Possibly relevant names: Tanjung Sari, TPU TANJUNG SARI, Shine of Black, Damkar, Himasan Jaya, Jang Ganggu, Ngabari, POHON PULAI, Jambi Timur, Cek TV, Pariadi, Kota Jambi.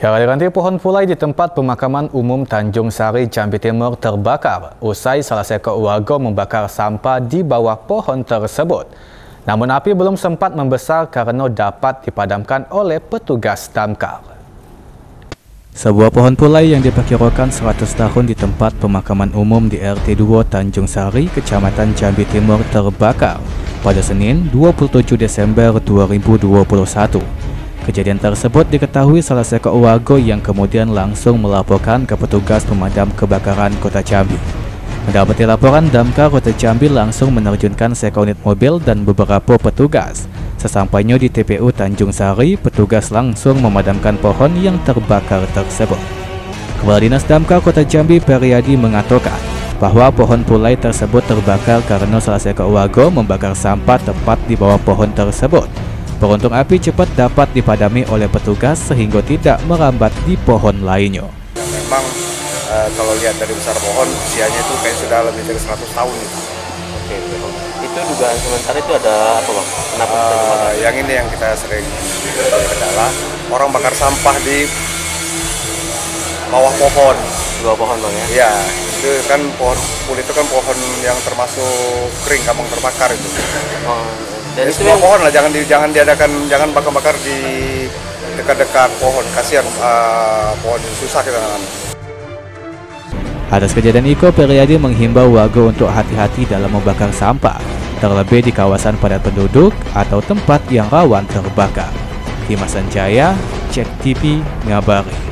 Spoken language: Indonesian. Ya, aliran pohon pulai di tempat pemakaman umum Tanjung Sari, Jambi Timur terbakar usai salah seekor warga membakar sampah di bawah pohon tersebut. Namun api belum sempat membesar karena dapat dipadamkan oleh petugas Damkar. Sebuah pohon pulai yang diperkirakan 100 tahun di tempat pemakaman umum di RT2 Tanjung Sari, Kecamatan Jambi Timur terbakar pada Senin 27 Desember 2021. Kejadian tersebut diketahui salah seekor warga yang kemudian langsung melaporkan ke petugas pemadam kebakaran Kota Jambi. Mendapati laporan, Damkar Kota Jambi langsung menerjunkan seekor unit mobil dan beberapa petugas. Sesampainya di TPU Tanjung Sari, petugas langsung memadamkan pohon yang terbakar tersebut. Kepala Dinas Damkar Kota Jambi, Pariadi, mengatakan bahwa pohon pulai tersebut terbakar karena salah seekor warga membakar sampah tepat di bawah pohon tersebut. Beruntung api cepat dapat dipadami oleh petugas sehingga tidak merambat di pohon lainnya. Memang kalau lihat dari besar pohon, usianya itu kayak sudah lebih dari 100 tahun itu. Oke, itu dugaan sementara itu ada apa, Bang? Kenapa yang ini yang kita sering adalah orang bakar sampah di bawah pohon. Di bawah pohon, Bang, ya? Iya, itu kan pohon pulai itu kan pohon yang termasuk kering, gampang terbakar itu. Oh. Dan itu semua pohon lah, jangan bakar-bakar di dekat-dekat pohon, kasihan pohon susah kita nanam. Atas kejadian itu, Pariadi menghimbau warga untuk hati-hati dalam membakar sampah, terlebih di kawasan padat penduduk atau tempat yang rawan terbakar. Himasan Jaya, Cek TV, Ngabari.